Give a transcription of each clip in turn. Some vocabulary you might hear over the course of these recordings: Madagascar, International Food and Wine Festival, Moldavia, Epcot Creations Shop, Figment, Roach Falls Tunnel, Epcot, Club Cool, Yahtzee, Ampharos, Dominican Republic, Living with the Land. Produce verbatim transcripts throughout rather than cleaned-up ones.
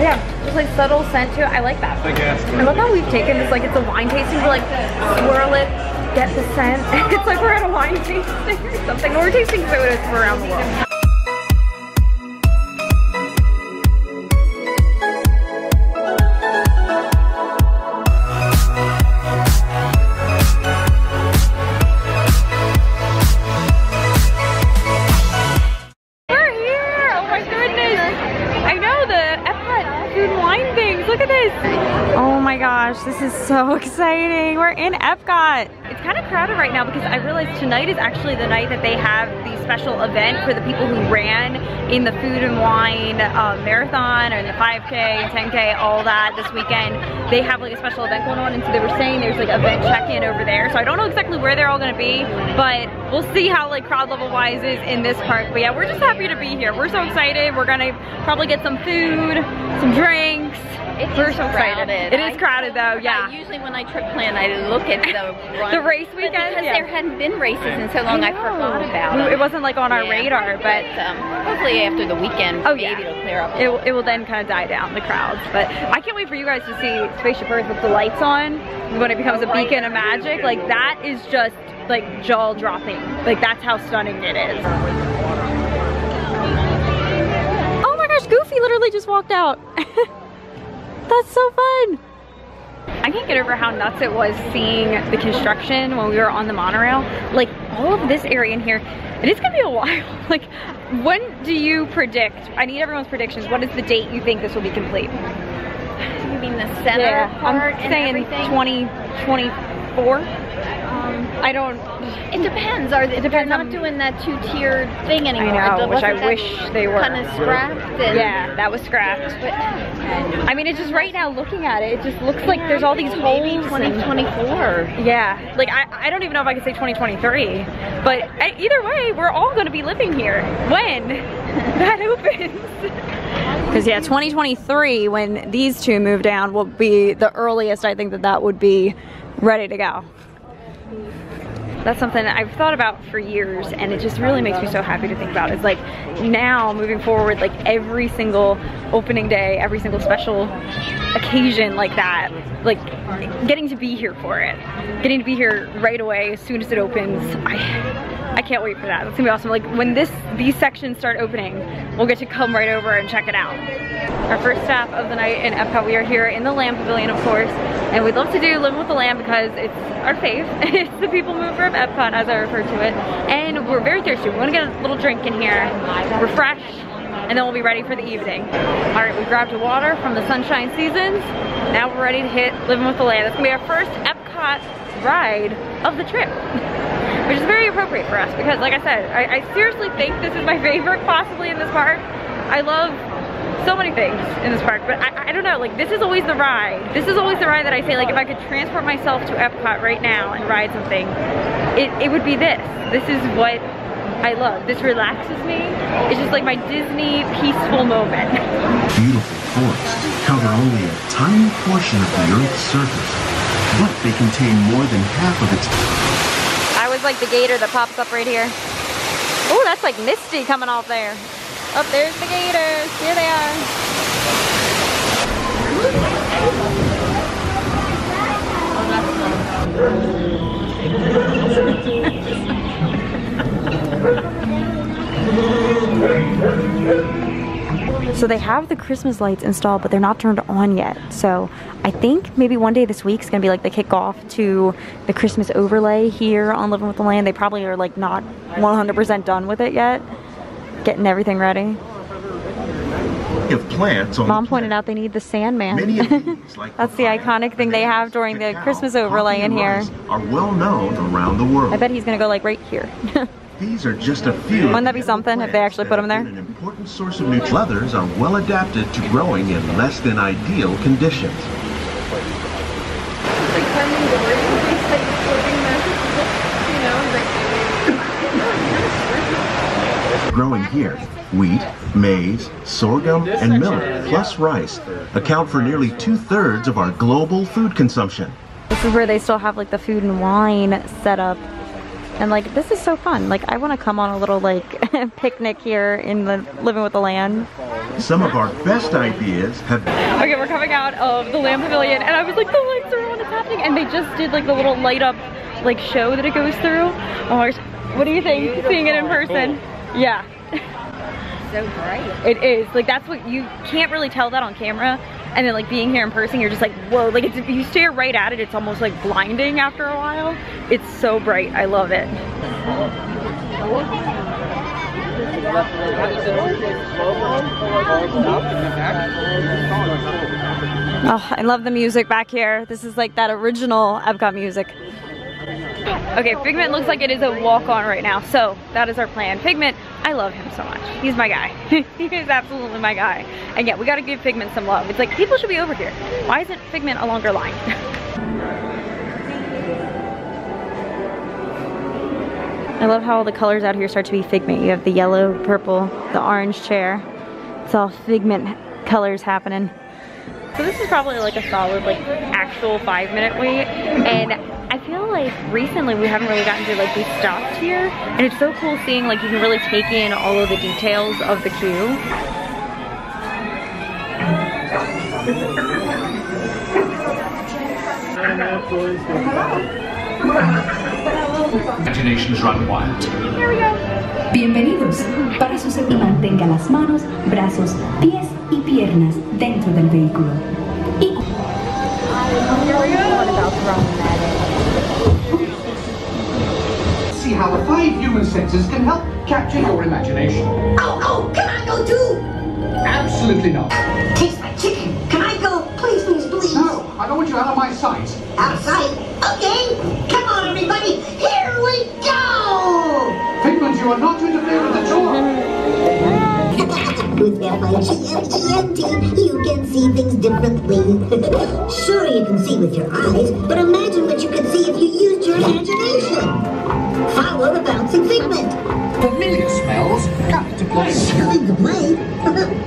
Yeah, just like subtle scent too. I like that. I guess. I love how we've taken this, like it's a wine tasting, but like swirl it, get the scent. It's like we're at a wine tasting or something. We're tasting sodas from around the world. This is so exciting. We're in Epcot. It's kind of crowded right now because I realized tonight is actually the night that they have the special event for the people who ran in the food and wine uh, marathon, or in the five K and ten K, all that this weekend. They have like a special event going on, and so they were saying there's like event check-in over there. So I don't know exactly where they're all gonna be, but we'll see how like crowd level wise is in this park. But yeah, we're just happy to be here. We're so excited. We're gonna probably get some food, some drinks. It We're so crowded. Excited. It is I crowded though, yeah. I, usually when I trip plan, I look at the run. The race weekend? But because yeah. there hadn't been races in so long, I, I forgot about it. It wasn't like on our yeah, radar, but um, hopefully after the weekend, oh, yeah. maybe it'll clear up. It, it will then kind of die down, the crowds. But I can't wait for you guys to see Spaceship Earth with the lights on, when it becomes oh, a beacon of magic. Like that is just like jaw dropping. Like that's how stunning it is. Oh my gosh, Goofy literally just walked out. That's so fun. I can't get over how nuts it was seeing the construction when we were on the monorail. Like all of this area in here, and it's gonna be a while. Like when do you predict, I need everyone's predictions, what is the date you think this will be complete? You mean the center yeah, part I'm and saying everything? twenty twenty-four? Um, I don't. It depends. Are they, it depends. They're not on, doing that two-tiered thing anymore. I know, which I wish they were. Kind of scrapped. And, yeah, that was scrapped. But, I mean, it's just right now looking at it, it just looks yeah, like there's all these holes. Maybe twenty twenty-four. Yeah. Like I, I don't even know if I could say twenty twenty-three. But I, either way, we're all going to be living here when that opens. Because yeah, twenty twenty-three, when these two move down, will be the earliest I think that that would be ready to go. That's something I've thought about for years, and it just really makes me so happy to think about. It's like now moving forward, like every single opening day, every single special occasion like that, like getting to be here for it, getting to be here right away as soon as it opens. I, I can't wait for that. That's gonna be awesome. Like when this these sections start opening, we'll get to come right over and check it out. Our first stop of the night in Epcot. We are here in the Land Pavilion, of course. And we'd love to do Living with the Land because it's our fave. It's the people mover of Epcot, as I refer to it. And we're very thirsty. We want to get a little drink in here, refresh, and then we'll be ready for the evening. All right, we grabbed water from the Sunshine Seasons. Now we're ready to hit Living with the Land. It's going to be our first Epcot ride of the trip, which is very appropriate for us because, like I said, I, I seriously think this is my favorite possibly in this park. I love so many things in this park, but I, I don't know, like this is always the ride. This is always the ride that I say, like if I could transport myself to Epcot right now and ride something, it, it would be this. This is what I love. This relaxes me. It's just like my Disney peaceful moment. Beautiful forests cover only a tiny portion of the Earth's surface, but they contain more than half of its... I was like the gator that pops up right here. Oh, that's like Misty coming off there. Oh, there's the gators. Here they are. So they have the Christmas lights installed, but they're not turned on yet. So I think maybe one day this week is going to be like the kickoff to the Christmas overlay here on Living with the Land. They probably are like not one hundred percent done with it yet. Getting everything ready. If plants on Mom pointed out they need the Sandman. These, like that's the, the iconic thing they have during the Christmas overlay in here. Are well known around the world. I bet he's gonna go like right here. These are just a few. Wouldn't that be something if they actually put them there? An important source of nutrients. Leathers are well adapted to growing in less than ideal conditions. Growing here, wheat, maize, sorghum, and millet, plus rice, account for nearly two-thirds of our global food consumption. This is where they still have like the food and wine set up And like, this is so fun. Like, I want to come on a little like picnic here in the Living with the Land. Some of our best ideas have been. Okay, we're coming out of the Land Pavilion, and I was like, the lights are on, what's happening? And they just did like the little light up like show that it goes through. Oh my gosh, what do you think? Beautiful. Seeing it in person? Cool. Yeah. So great. It is. Like, that's what, you can't really tell that on camera. And then like being here in person, you're just like, whoa, like it's, if you stare right at it, it's almost like blinding after a while. It's so bright, I love it. Oh, I love the music back here. This is like that original Epcot music. Okay, Figment looks like it is a walk-on right now, so that is our plan. Figment, I love him so much. He's my guy. He is absolutely my guy. And yeah, we gotta give Figment some love. It's like, people should be over here. Why isn't Figment a longer line? I love how all the colors out here start to be Figment. You have the yellow, purple, the orange chair. It's all Figment colors happening. So this is probably like a solid, like, actual five minute wait. And I feel like recently we haven't really gotten to, like, we stopped here, and it's so cool seeing, like, you can really take in all of the details of the queue. Imaginations run wild. Here we go. Bienvenidos. Para su seguridad, mantenga las manos, brazos, pies y piernas dentro del vehículo. Y see how the five human senses can help capture your imagination. Oh, oh, can I go too? Absolutely not. Taste my chicken. Can I go? Please, please, please. No, I don't want you out of my sight. Outside? Okay. Come on, everybody. Here we go. Figment, you are not to interfere with the tour. With F I G M T M T, you can see things differently. Sure, you can see with your eyes, but imagine what you could see if you used your imagination. Follow the bouncing Figment. Familiar smells come to play. Come to play?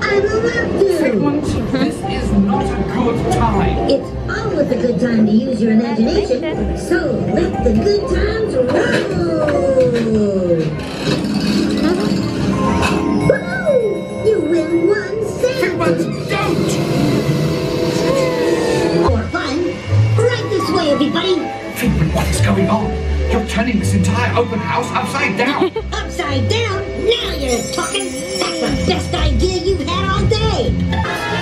I love you. Figment, this is not a good time. It's always a good time to use your imagination. So let the good times roll. Woo! You win one set. Figment, don't! For fun, right this way, everybody. Figment, what's going on? You're turning this entire open house upside down. Upside down? Now you're talking. That's the best idea you've had all day.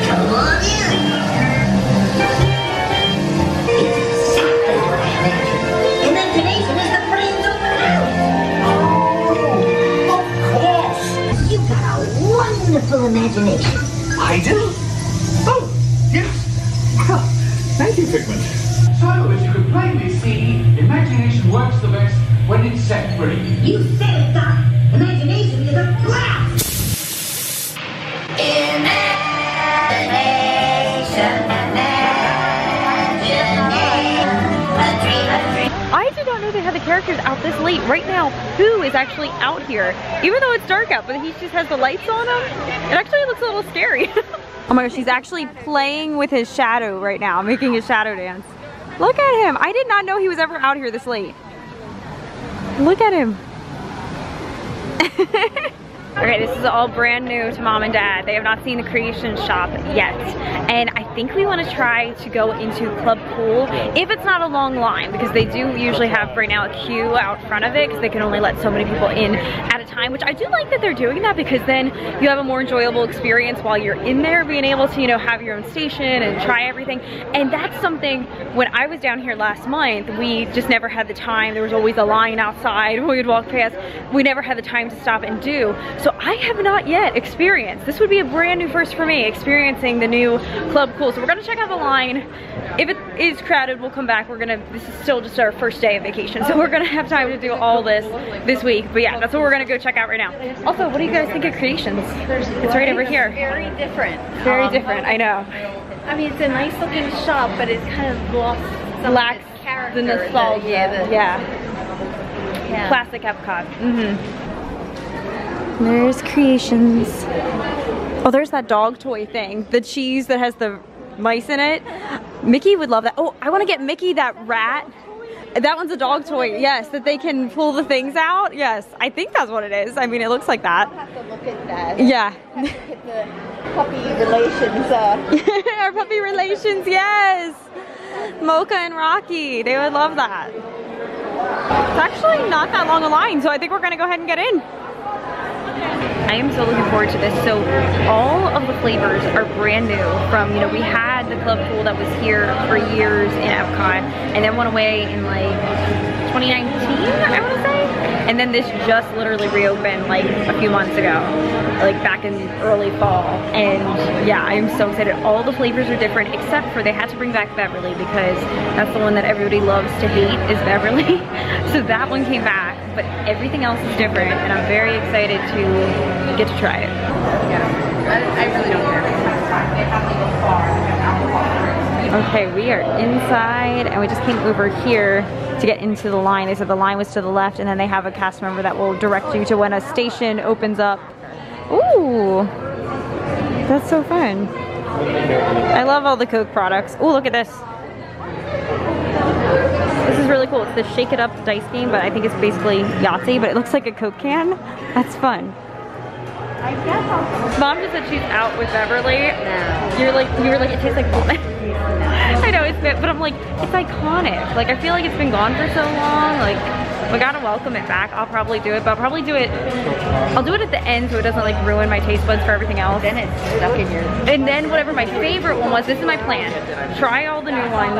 Come on in. It's sacrilege. Imagination is the brains of the house. Of course. You've got a wonderful imagination. I do? Oh, yes. Well, thank you, Figment. So, as you can plainly see, imagination works the best when it's set free. You said it, Doc. Imagination is a blast! Imagination, imagination, I did not know they had the characters out this late. Right now, Pooh is actually out here. Even though it's dark out, but he just has the lights on him. It actually looks a little scary. Oh my gosh, he's actually playing with his shadow right now, making his shadow dance. Look at him. I did not know he was ever out here this late. Look at him. Okay, this is all brand new to Mom and Dad. They have not seen the creation shop yet. And I think we want to try to go into Club Cool if it's not a long line, because they do usually have right now a queue out front of it because they can only let so many people in at a time, which I do like that they're doing that, because then you have a more enjoyable experience while you're in there, being able to, you know, have your own station and try everything. And that's something, when I was down here last month, we just never had the time. There was always a line outside when we would walk past. We never had the time to stop and do. So I have not yet experienced. This would be a brand new first for me, experiencing the new Club Cool. So we're gonna check out the line. If it is crowded, we'll come back. We're gonna, this is still just our first day of vacation, so we're gonna have time to do all this this week. But yeah, that's what we're gonna go check out right now. Also, what do you guys think of Creations? It's right over here. Very different. Very different, I know. I mean, it's a nice looking shop, but it's kind of lost some lacks of its character. The nostalgia. Yeah, the, yeah. yeah. Classic Epcot. Mm-hmm. There's Creations. Oh, there's that dog toy thing. The cheese that has the mice in it. Mickey would love that. Oh, I want to get Mickey that rat. That one's a dog toy, yes, that they can pull the things out. Yes, I think that's what it is. I mean, it looks like that. I'll have to look at that. Yeah. I'll have to look at the puppy relations. Uh. Our puppy relations, yes. Mocha and Rocky, they would love that. It's actually not that long a line, so I think we're going to go ahead and get in. I am so looking forward to this. So all of the flavors are brand new from, you know, we had the Club Cool that was here for years in Epcot and then went away in like twenty nineteen, I want to say. And then this just literally reopened like a few months ago, like back in early fall. And yeah, I'm so excited. All the flavors are different except for they had to bring back Beverly because that's the one that everybody loves to hate is Beverly. So that one came back, but everything else is different and I'm very excited to get to try it. Yeah, I, I really don't care. Okay, we are inside and we just came over here to get into the line. They said the line was to the left and then they have a cast member that will direct you to when a station opens up. Ooh, that's so fun. I love all the Coke products. Ooh, look at this. This is really cool. It's the Shake It Up dice game, but I think it's basically Yahtzee, but it looks like a Coke can. That's fun. I guess I'll... Mom just said she's out with Beverly. No. You're like, you were like, it tastes like blood. I know, it's been, but I'm like, it's iconic. Like, I feel like it's been gone for so long. Like, we gotta welcome it back. I'll probably do it, but I'll probably do it, I'll do it at the end so it doesn't like ruin my taste buds for everything else. And then it's stuck in your... And then whatever my favorite one was, this is my plan. Try all the new ones,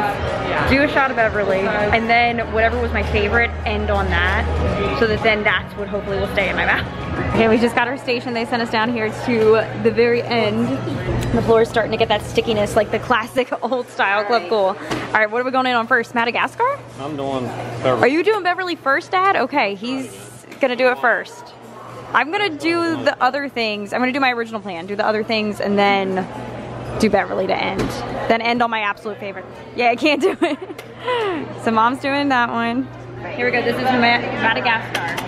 do a shot of Beverly, and then whatever was my favorite, end on that. So that then that's what hopefully will stay in my mouth. Okay, we just got our station. They sent us down here to the very end. The floor is starting to get that stickiness, like the classic old style Club Cool. All right, what are we going in on first? Madagascar? I'm doing Beverly. Are you doing Beverly first, Dad? Okay, he's gonna do it first. I'm gonna do the other things. I'm gonna do my original plan, do the other things, and then do Beverly to end. Then end on my absolute favorite. Yeah, I can't do it. So Mom's doing that one. Here we go, this is Madagascar.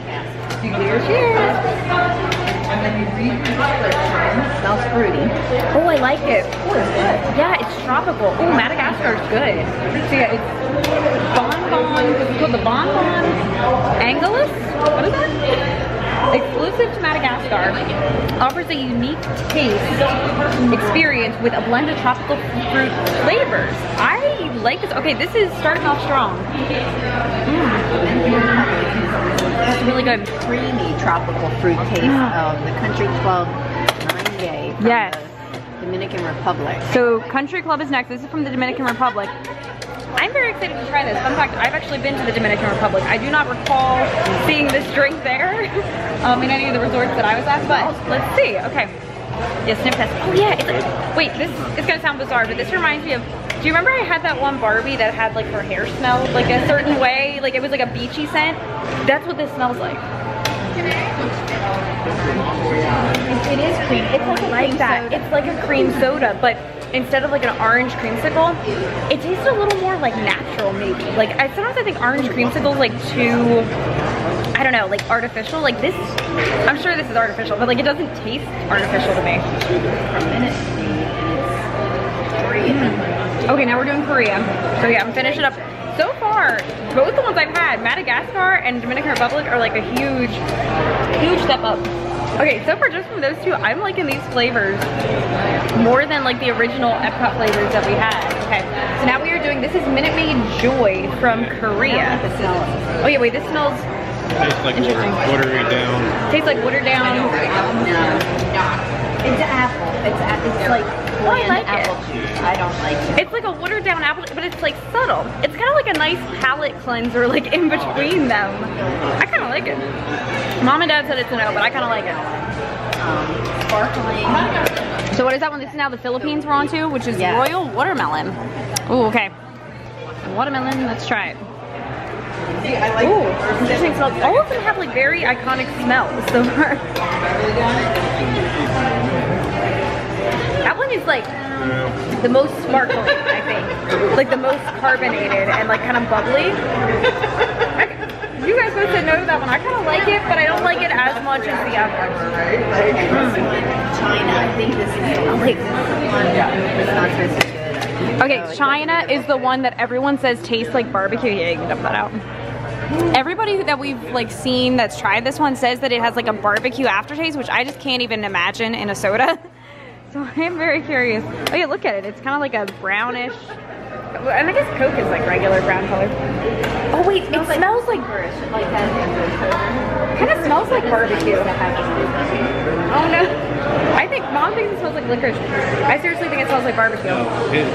Cheers! Smells fruity. Oh, I like it. Oh, it's good. Yeah, it's tropical. Oh, Madagascar is good. So yeah, it's bonbon. It's called the bonbon Angelus. What is that? Exclusive to Madagascar. Offers a unique taste experience with a blend of tropical fruit flavors. I like this. Okay, this is starting off strong. Mm. That's really good. Creamy tropical fruit taste of the Country Club Mangé from yes. the Dominican Republic. So Country Club is next. This is from the Dominican Republic. I'm very excited to try this. Fun fact, I've actually been to the Dominican Republic. I do not recall seeing this drink there um, in any of the resorts that I was at, but let's see. Okay. Yeah, sniff test. Oh yeah, it's like, wait, this is going to sound bizarre, but this reminds me of, do you remember I had that one Barbie that had like her hair smelled like a certain way? Like it was like a beachy scent? That's what this smells like. It is cream. It's like, like that. Soda. It's like a cream soda, but instead of like an orange creamsicle, it tastes a little more like natural maybe. Like I sometimes I think orange creamsicle is like too, I don't know, like artificial. Like this, I'm sure this is artificial, but like it doesn't taste artificial to me. Mm. Okay, now we're doing Korea. So yeah, I'm finishing up. So far, both the ones I've had, Madagascar and Dominican Republic, are like a huge, huge step up. Okay, so far just from those two, I'm liking these flavors more than like the original Epcot flavors that we had. Okay, so now we are doing, this is Minute Maid Joy from Korea. Oh yeah, wait, this smells... Tastes like watered down. Tastes like watered down. No, it's an apple. It's an apple. It's like oh, I like apple it. Juice. I don't like it. It's like a watered down apple, but it's like subtle. It's kind of like a nice palate cleanser, like in between them. I kind of like it. Mom and Dad said it's a no, but I kind of like it. Um, sparkling. So what is that one? This is now the Philippines we're on to, which is yeah. Royal Watermelon. Ooh, okay. Watermelon. Let's try it. I like Ooh, interesting smells. All of them have like very iconic smells so far. That one is like the most sparkling, I think. Like the most carbonated and like kind of bubbly. I, you guys both said no to that one. I kind of like it, but I don't like it as much as the other. Mm. China, I think this is. I like this one. It's not supposed to be good. Okay, yeah, like China is the one that everyone says tastes like barbecue. Yeah, you can dump that out. Everybody that we've like seen that's tried this one says that it has like a barbecue aftertaste, which I just can't even imagine in a soda. So I'm very curious. Oh yeah, look at it. It's kind of like a brownish. And I guess Coke is like regular brown color. Oh wait, it smells, it like, smells like, like that. Kind of smells like barbecue. Oh no. I think mom thinks it smells like licorice. I seriously think it smells like barbecue. No, it, it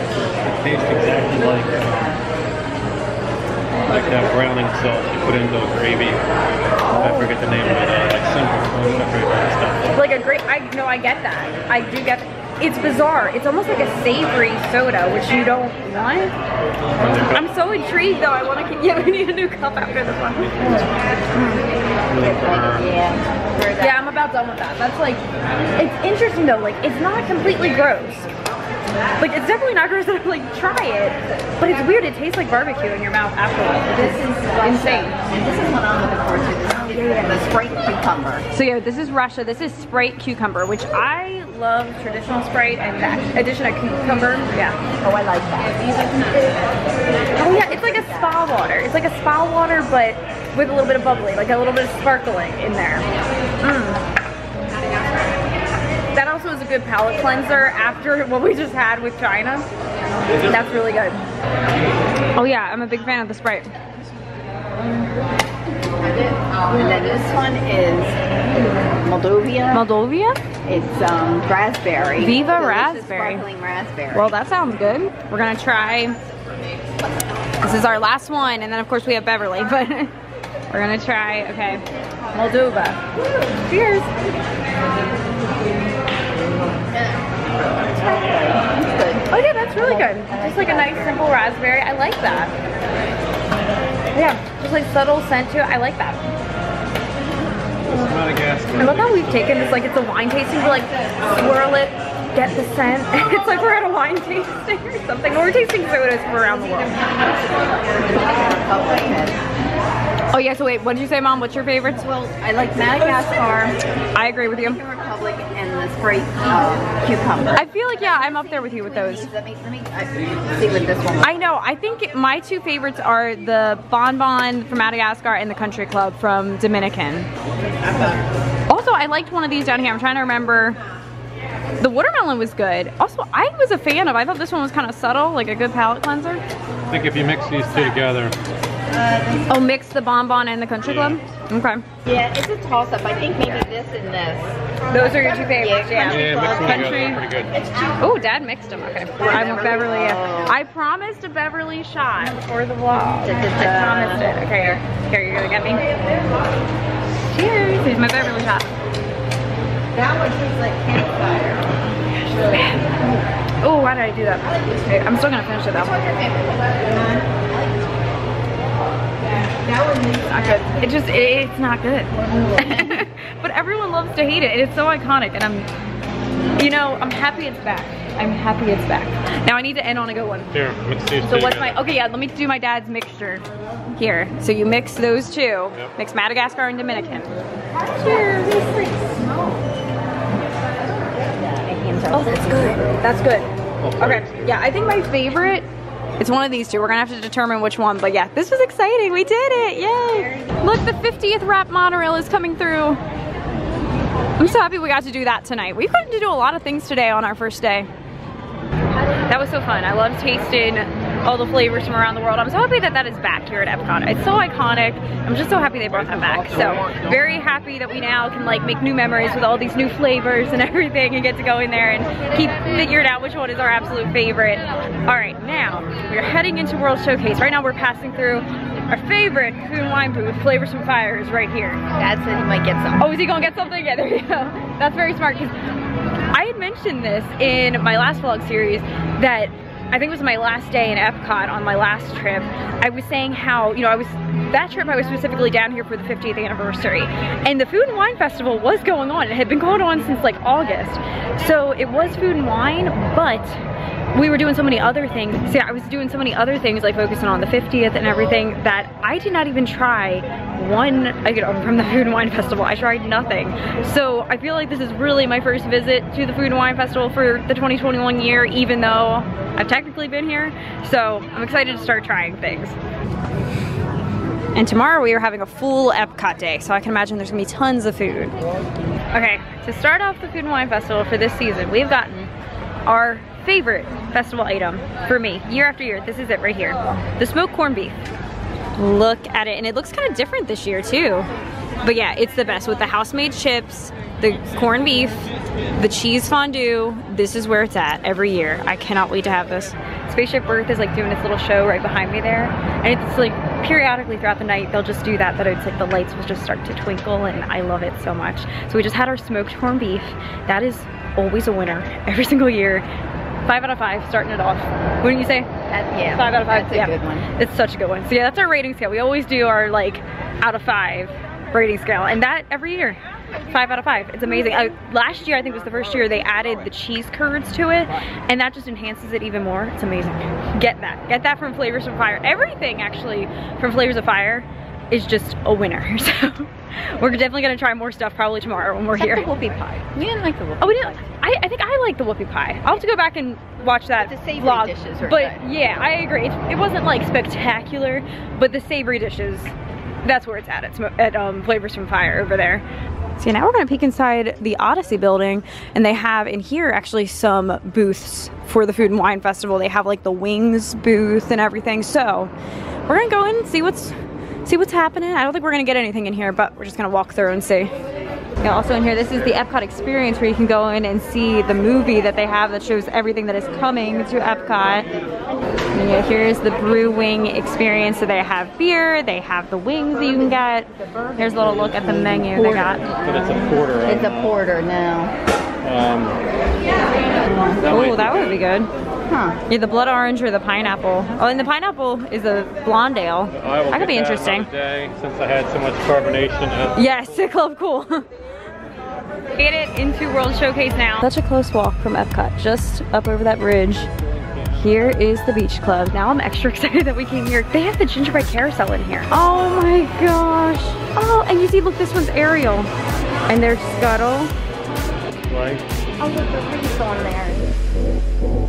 tastes exactly like like that browning sauce you put into a gravy. I forget the name of it. Uh, like simple, I forget that stuff. Like a grape. I no, I get that. I do get that. It's bizarre. It's almost like a savory soda, which you don't want. I'm so intrigued, though. I want to. Yeah, we need a new cup after this one. Yeah. Yeah, I'm about done with that. That's like, it's interesting though. Like, it's not completely gross. Like, it's definitely not gross that I'm like try it, but it's weird. It tastes like barbecue in your mouth afterwards. This is insane. And this is what I'm looking forward to. Yeah. The Sprite cucumber. So yeah, this is Russia. This is Sprite cucumber, which I love traditional Sprite and that addition of cucumber. Yeah. Oh, I like that. Oh yeah, it's like a spa water. It's like a spa water, but with a little bit of bubbly, like a little bit of sparkling in there. Mm. That also is a good palate cleanser after what we just had with China. That's really good. Oh yeah, I'm a big fan of the Sprite. Um, and then this one is Moldavia. Moldavia? It's um, raspberry. Viva raspberry. Sparkling raspberry. Well, that sounds good. We're gonna try. This is our last one, and then of course we have Beverly, but we're gonna try. Okay, Moldova. Cheers. That's good. Oh yeah, that's really good. Just like a nice simple raspberry. I like that. Yeah, just like subtle scent to it. I like that. I love how we've taken this, like it's a wine tasting, we like swirl it, get the scent. It's like we're at a wine tasting or something. We're tasting sodas from around the world. Oh yeah, so wait, what did you say, Mom? What's your favorites? Well, I like Madagascar. I agree with you. Republic and the Sprite uh, cucumber. I feel like, yeah, I'm up there with you with those. Let me, let me see what this one is. I know. I think my two favorites are the bonbon from Madagascar and the country club from Dominican. Also, I liked one of these down here. I'm trying to remember. The watermelon was good. Also, I was a fan of. I thought this one was kind of subtle, like a good palate cleanser. I think if you mix these two together. Uh, oh, mix the bonbon and the country club? Okay. Yeah, it's a toss-up. I think maybe this and this. Those are your two favorites, yeah. Country yeah, club. Country. Pretty good. Oh, Dad mixed them. Okay. I want Beverly. Yeah. I promised a Beverly shot before the vlog. I promised it. Okay, here. Here, you're gonna get me. Cheers. Here's my Beverly shot. That one tastes like campfire. Oh, why did I do that? I'm still gonna finish it though. Not good. It just, it, it's not good. But everyone loves to hate it. It's so iconic, and I'm, you know, I'm happy it's back. I'm happy it's back. Now I need to end on a good one. Here, mix these two. So what's my, okay, yeah, let me do my dad's mixture here. So you mix those two. Yep. Mix Madagascar and Dominican. Cheers. Oh, that's good. That's good. Okay, yeah, I think my favorite, it's one of these two. We're gonna have to determine which one, but yeah, this was exciting. We did it, yay! Look, the fiftieth wrap monorail is coming through. I'm so happy we got to do that tonight. We got to do a lot of things today on our first day. That was so fun. I love tasting all the flavors from around the world. I'm so happy that that is back here at Epcot. It's so iconic. I'm just so happy they brought that back. So very happy that we now can like make new memories with all these new flavors and everything and get to go in there and keep figuring out which one is our absolute favorite. All right, now we're heading into World Showcase. Right now we're passing through our favorite food and wine booth, Flavors from Fire, is right here. Dad said he might get something. Oh, is he gonna get something? Yeah, there you go. That's very smart. I had mentioned this in my last vlog series that I think it was my last day in Epcot on my last trip. I was saying how, you know, I was, that trip I was specifically down here for the fiftieth anniversary. And the Food and Wine Festival was going on. It had been going on since like August. So it was food and wine, but we were doing so many other things. See, I was doing so many other things, like focusing on the fiftieth and everything, that I did not even try one, I get over from the Food and Wine Festival. I tried nothing. So I feel like this is really my first visit to the Food and Wine Festival for the twenty twenty-one year, even though I've technically been here. So I'm excited to start trying things. And tomorrow we are having a full Epcot day, so I can imagine there's gonna be tons of food. Okay, to start off the Food and Wine Festival for this season, we've gotten our favorite festival item for me, year after year. This is it right here. The smoked corned beef. Look at it, and it looks kind of different this year too. But yeah, it's the best with the house-made chips, the corned beef, the cheese fondue. This is where it's at every year. I cannot wait to have this. Spaceship Earth is like doing its little show right behind me there, and it's like periodically throughout the night they'll just do that, that it's like the lights will just start to twinkle, and I love it so much. So we just had our smoked corned beef. That is always a winner every single year. Five out of five, starting it off. Wouldn't you say? That, yeah. Five out of five. That's a yeah. good one. It's such a good one. So yeah, that's our rating scale. We always do our like out of five rating scale, and that every year. Five out of five. It's amazing. I, last year, I think was the first year they added the cheese curds to it, and that just enhances it even more. It's amazing. Get that. Get that from Flavors of Fire. Everything actually from Flavors of Fire is just a winner. So we're definitely gonna try more stuff probably tomorrow when we're here. The whoopie pie. You didn't like the whoopie. Oh, we didn't. I, I think I like the whoopie pie. I'll have to go back and watch that but the savory vlog. Dishes are but good. Yeah, I agree. It, it wasn't like spectacular, but the savory dishes. That's where it's at. It's at um, Flavors from Fire over there. So now we're gonna peek inside the Odyssey building, and they have in here actually some booths for the Food and Wine Festival. They have like the wings booth and everything. So we're gonna go in and see what's see what's happening. I don't think we're gonna get anything in here, but we're just gonna walk through and see. Yeah, also in here, this is the Epcot experience where you can go in and see the movie that they have that shows everything that is coming to Epcot. And yeah, here's the brew wing experience. So they have beer, they have the wings that you can get. Here's a little look at the menu porter. They got. But it's a porter. It's a porter now. Um, oh, that would be good. Huh. Yeah, the blood orange or the pineapple. Oh, and the pineapple is a blonde ale. That could be that interesting. Day, since I had so much carbonation. Yes, the Club Cool. Get it into World Showcase now. Such a close walk from Epcot, just up over that bridge. Here is the Beach Club. Now I'm extra excited that we came here. They have the gingerbread carousel in here. Oh my gosh. Oh, and you see, look, this one's Ariel. And there's Scuttle. Right. Oh, look, the wreath on there.